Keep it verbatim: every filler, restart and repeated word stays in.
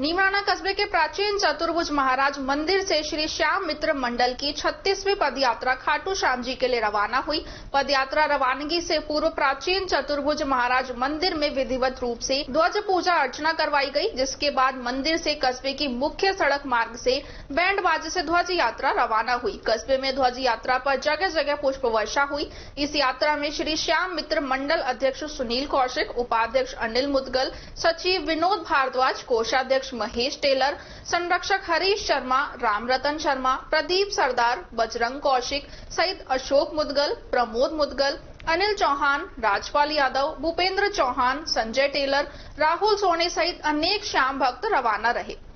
नीमराना कस्बे के प्राचीन चतुर्भुज महाराज मंदिर से श्री श्याम मित्र मंडल की छत्तीसवीं पदयात्रा खाटू श्याम जी के लिए रवाना हुई। पदयात्रा रवानगी से पूर्व प्राचीन चतुर्भुज महाराज मंदिर में विधिवत रूप से ध्वज पूजा अर्चना करवाई गई, जिसके बाद मंदिर से कस्बे की मुख्य सड़क मार्ग से बैंड बाजे से ध्वज यात्रा रवाना हुई। कस्बे में ध्वज यात्रा पर जगह जगह पुष्प वर्षा हुई। इस यात्रा में श्री श्याम मित्र मंडल अध्यक्ष सुनील कौशिक, उपाध्यक्ष अनिल मुद्गल, सचिव विनोद भारद्वाज, कोषाध्यक्ष महेश टेलर, संरक्षक हरीश शर्मा, रामरतन शर्मा, प्रदीप सरदार, बजरंग कौशिक सहित अशोक मुदगल, प्रमोद मुदगल, अनिल चौहान, राजपाल यादव, भूपेन्द्र चौहान, संजय टेलर, राहुल सोनी सहित अनेक श्याम भक्त रवाना रहे।